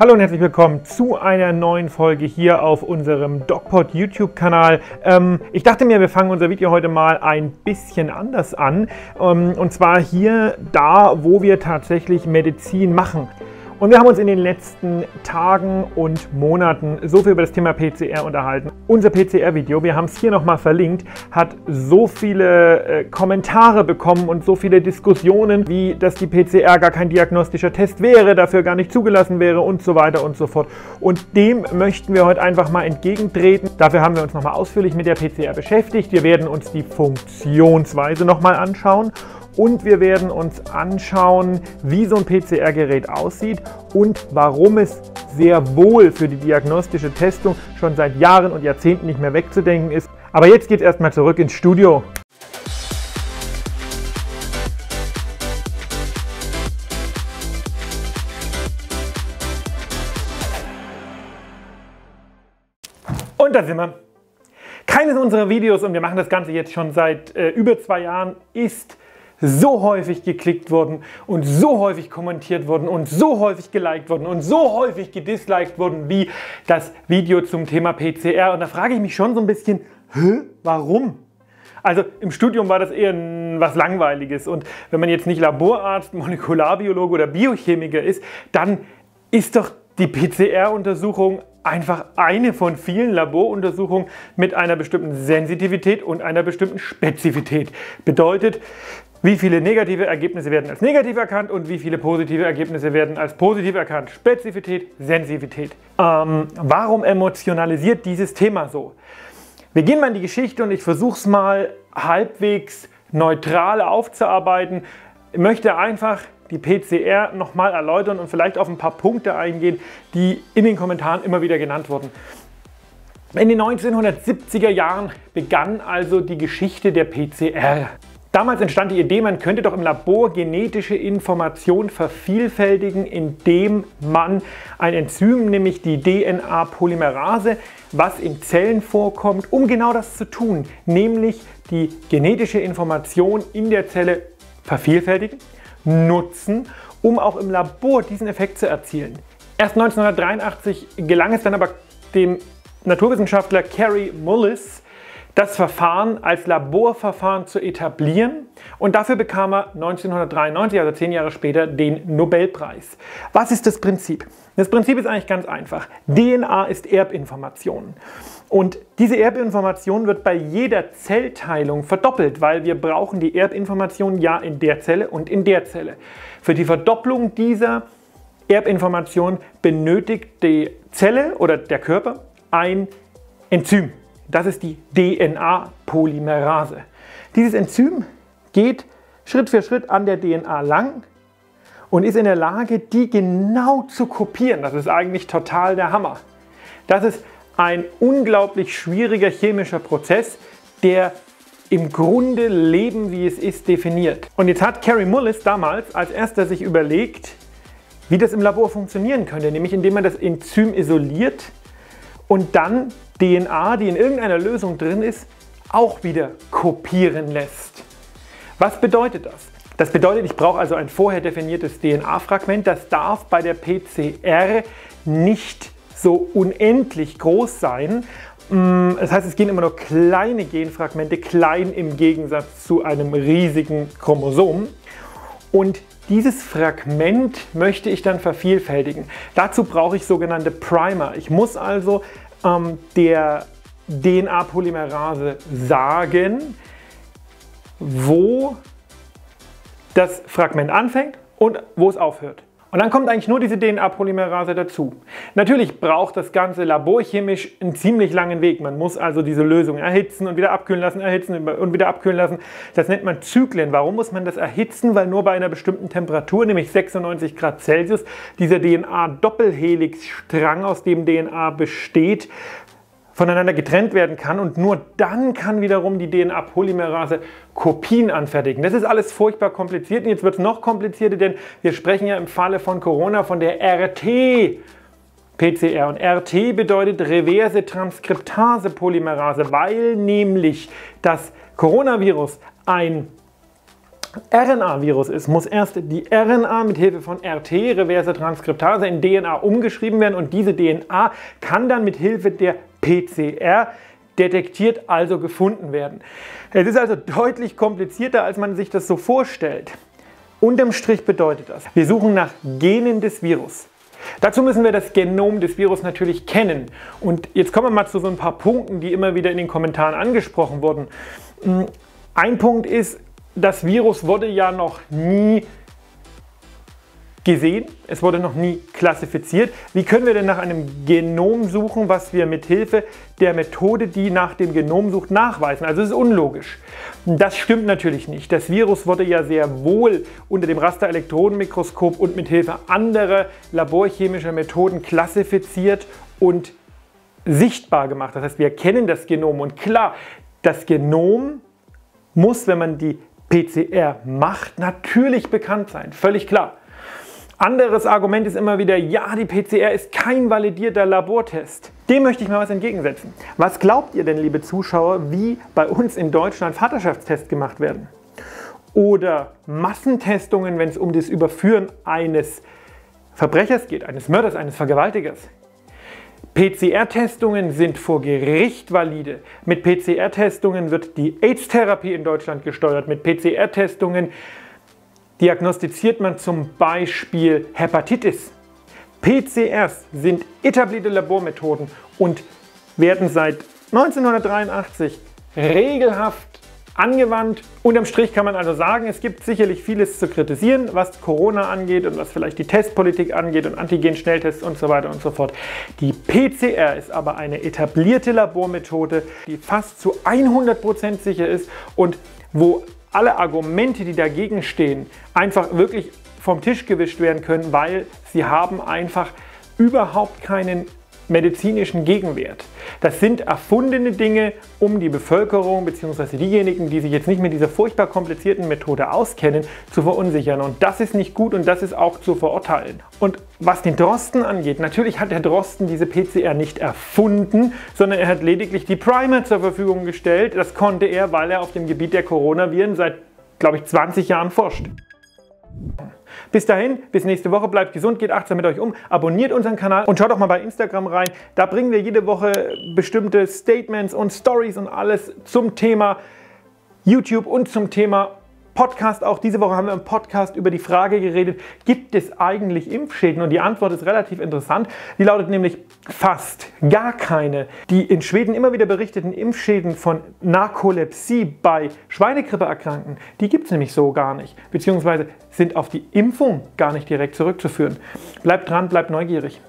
Hallo und herzlich willkommen zu einer neuen Folge hier auf unserem DocPod YouTube-Kanal. Ich dachte mir, wir fangen unser Video heute mal ein bisschen anders an. Und zwar hier, da, wo wir tatsächlich Medizin machen. Und wir haben uns in den letzten Tagen und Monaten so viel über das Thema PCR unterhalten. Unser PCR-Video, wir haben es hier nochmal verlinkt, hat so viele Kommentare bekommen und so viele Diskussionen, wie dass die PCR gar kein diagnostischer Test wäre, dafür gar nicht zugelassen wäre und so weiter und so fort. Und dem möchten wir heute einfach mal entgegentreten. Dafür haben wir uns nochmal ausführlich mit der PCR beschäftigt. Wir werden uns die Funktionsweise nochmal anschauen. Und wir werden uns anschauen, wie so ein PCR-Gerät aussieht und warum es sehr wohl für die diagnostische Testung schon seit Jahren und Jahrzehnten nicht mehr wegzudenken ist. Aber jetzt geht's erstmal zurück ins Studio. Und da sind wir. Keines unserer Videos, und wir machen das Ganze jetzt schon seit über 2 Jahren, ist so häufig geklickt worden und so häufig kommentiert worden und so häufig geliked worden und so häufig gedisliked worden wie das Video zum Thema PCR. Und da frage ich mich schon so ein bisschen, warum? Also im Studium war das eher was Langweiliges, und wenn man jetzt nicht Laborarzt, Molekularbiologe oder Biochemiker ist, dann ist doch die PCR-Untersuchung einfach eine von vielen Laboruntersuchungen mit einer bestimmten Sensitivität und einer bestimmten Spezifität. Bedeutet, wie viele negative Ergebnisse werden als negativ erkannt und wie viele positive Ergebnisse werden als positiv erkannt? Spezifität, Sensitivität. Warum emotionalisiert dieses Thema so? Wir gehen mal in die Geschichte und ich versuche es mal halbwegs neutral aufzuarbeiten. Ich möchte einfach die PCR nochmal erläutern und vielleicht auf ein paar Punkte eingehen, die in den Kommentaren immer wieder genannt wurden. In den 1970er Jahren begann also die Geschichte der PCR. Damals entstand die Idee, man könnte doch im Labor genetische Information vervielfältigen, indem man ein Enzym, nämlich die DNA-Polymerase, was in Zellen vorkommt, um genau das zu tun, nämlich die genetische Information in der Zelle vervielfältigen, nutzen, um auch im Labor diesen Effekt zu erzielen. Erst 1983 gelang es dann aber dem Naturwissenschaftler Kary Mullis, das Verfahren als Laborverfahren zu etablieren, und dafür bekam er 1993, also 10 Jahre später, den Nobelpreis. Was ist das Prinzip? Das Prinzip ist eigentlich ganz einfach. DNA ist Erbinformation, und diese Erbinformation wird bei jeder Zellteilung verdoppelt, weil wir brauchen die Erbinformation ja in der Zelle und in der Zelle. Für die Verdopplung dieser Erbinformation benötigt die Zelle oder der Körper ein Enzym. Das ist die DNA-Polymerase. Dieses Enzym geht Schritt für Schritt an der DNA lang und ist in der Lage, die genau zu kopieren. Das ist eigentlich total der Hammer. Das ist ein unglaublich schwieriger chemischer Prozess, der im Grunde Leben, wie es ist, definiert. Und jetzt hat Kary Mullis damals als erster sich überlegt, wie das im Labor funktionieren könnte, nämlich indem man das Enzym isoliert und dann DNA, die in irgendeiner Lösung drin ist, auch wieder kopieren lässt. Was bedeutet das? Das bedeutet, ich brauche also ein vorher definiertes DNA-Fragment. Das darf bei der PCR nicht so unendlich groß sein. Das heißt, es gehen immer nur kleine Genfragmente, klein im Gegensatz zu einem riesigen Chromosom. Und dieses Fragment möchte ich dann vervielfältigen. Dazu brauche ich sogenannte Primer. Ich muss also der DNA-Polymerase sagen, wo das Fragment anfängt und wo es aufhört. Und dann kommt eigentlich nur diese DNA-Polymerase dazu. Natürlich braucht das Ganze laborchemisch einen ziemlich langen Weg. Man muss also diese Lösung erhitzen und wieder abkühlen lassen, erhitzen und wieder abkühlen lassen. Das nennt man Zyklen. Warum muss man das erhitzen? Weil nur bei einer bestimmten Temperatur, nämlich 96 Grad Celsius, dieser DNA-Doppelhelixstrang, aus dem DNA besteht, voneinander getrennt werden kann, und nur dann kann wiederum die DNA-Polymerase Kopien anfertigen. Das ist alles furchtbar kompliziert, und jetzt wird es noch komplizierter, denn wir sprechen ja im Falle von Corona von der RT-PCR, und RT bedeutet reverse Transkriptase-Polymerase, weil nämlich das Coronavirus ein RNA-Virus ist, muss erst die RNA mit Hilfe von RT, reverse Transkriptase, in DNA umgeschrieben werden und diese DNA kann dann mit Hilfe der PCR detektiert, also gefunden werden. Es ist also deutlich komplizierter, als man sich das so vorstellt. Unterm Strich bedeutet das, wir suchen nach Genen des Virus. Dazu müssen wir das Genom des Virus natürlich kennen. Und jetzt kommen wir mal zu so ein paar Punkten, die immer wieder in den Kommentaren angesprochen wurden. Ein Punkt ist, das Virus wurde ja noch nie gesehen, es wurde noch nie klassifiziert. Wie können wir denn nach einem Genom suchen, was wir mit Hilfe der Methode, die nach dem Genom sucht, nachweisen? Also es ist unlogisch. Das stimmt natürlich nicht. Das Virus wurde ja sehr wohl unter dem Rasterelektronenmikroskop und mit Hilfe anderer laborchemischer Methoden klassifiziert und sichtbar gemacht. Das heißt, wir kennen das Genom und klar, das Genom muss, wenn man die PCR macht, natürlich bekannt sein. Völlig klar. Anderes Argument ist immer wieder, ja, die PCR ist kein validierter Labortest. Dem möchte ich mal was entgegensetzen. Was glaubt ihr denn, liebe Zuschauer, wie bei uns in Deutschland Vaterschaftstests gemacht werden? Oder Massentestungen, wenn es um das Überführen eines Verbrechers geht, eines Mörders, eines Vergewaltigers? PCR-Testungen sind vor Gericht valide. Mit PCR-Testungen wird die AIDS-Therapie in Deutschland gesteuert. Mit PCR-Testungen diagnostiziert man zum Beispiel Hepatitis. PCRs sind etablierte Labormethoden und werden seit 1983 regelhaft angewandt. Unterm Strich kann man also sagen, es gibt sicherlich vieles zu kritisieren, was Corona angeht und was vielleicht die Testpolitik angeht und Antigen-Schnelltests und so weiter und so fort. Die PCR ist aber eine etablierte Labormethode, die fast zu 100% sicher ist und wo alle Argumente, die dagegen stehen, einfach wirklich vom Tisch gewischt werden können, weil sie haben einfach überhaupt keinen medizinischen Gegenwert. Das sind erfundene Dinge, um die Bevölkerung bzw. diejenigen, die sich jetzt nicht mit dieser furchtbar komplizierten Methode auskennen, zu verunsichern. Und das ist nicht gut und das ist auch zu verurteilen. Und was den Drosten angeht, natürlich hat der Drosten diese PCR nicht erfunden, sondern er hat lediglich die Primer zur Verfügung gestellt. Das konnte er, weil er auf dem Gebiet der Coronaviren seit, glaube ich, 20 Jahren forscht. Bis dahin, bis nächste Woche, bleibt gesund, geht achtsam mit euch um, abonniert unseren Kanal und schaut doch mal bei Instagram rein. Da bringen wir jede Woche bestimmte Statements und Stories und alles zum Thema YouTube und zum Thema Podcast. Auch diese Woche haben wir im Podcast über die Frage geredet, gibt es eigentlich Impfschäden? Und die Antwort ist relativ interessant. Die lautet nämlich fast gar keine. Die in Schweden immer wieder berichteten Impfschäden von Narkolepsie bei Schweinegrippeerkrankten, die gibt es nämlich so gar nicht. Beziehungsweise sind auf die Impfung gar nicht direkt zurückzuführen. Bleibt dran, bleibt neugierig.